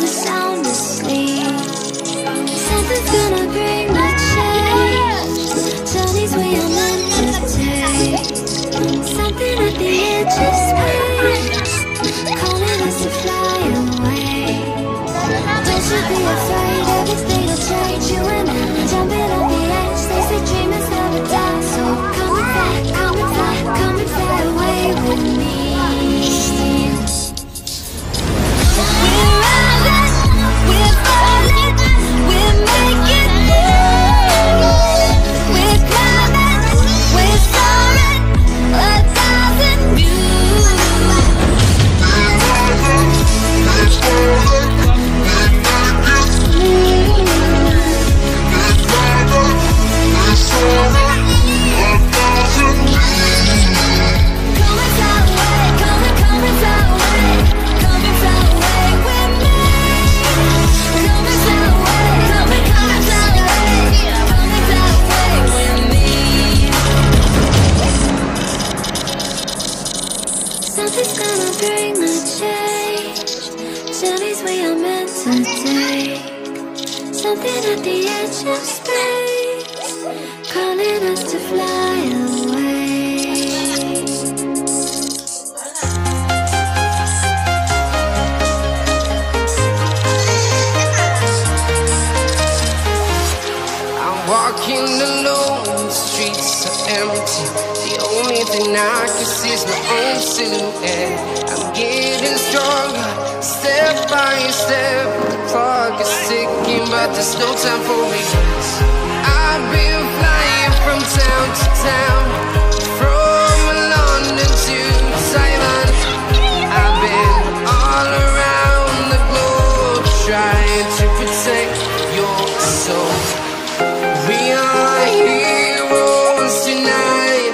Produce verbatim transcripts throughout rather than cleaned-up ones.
to sound asleep. Something's gonna bring the change. Journeys we are meant to take. Something at the edge of space, calling us to fly away. Don't you be afraid, everything will change. You and I, jumping on the edge. They say dreamers never die, so come and fly, come and fly, come and fly away with me. Something's gonna bring the change. Journeys we are meant to take. Something at the edge of space, calling us to fly away. I'm walking alone, the streets are empty. The only thing I can see is my own silhouette. I'm getting stronger, step by step. The clock is ticking, but there's no time for me. I've been flying from town to town, from London to Taiwan. I've been all around the globe, trying to protect your soul. We are heroes tonight.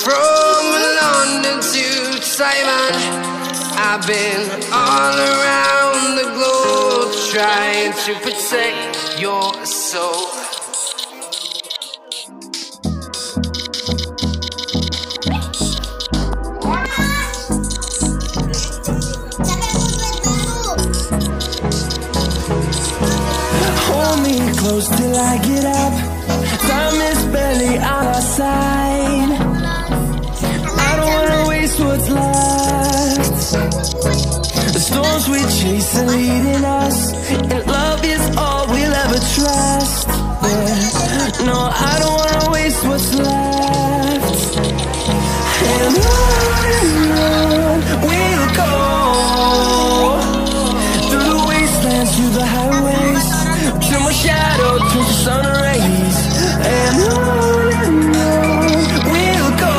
From London to Taiwan, I've been all around the globe, trying to protect your soul. Hold me close till I get up. Time is barely on our side. I don't wanna waste what's left. The storms we chase are leading us, and love is all we'll ever trust. Yeah. No, I don't wanna waste what's left. And on and on we'll go, through the wastelands, through the highways, till my shadow turns to sun rays. And on and on we'll go,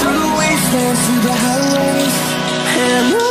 through the wastelands, through the highways. And on.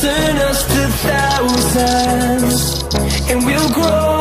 Turn us to thousands, and we'll grow.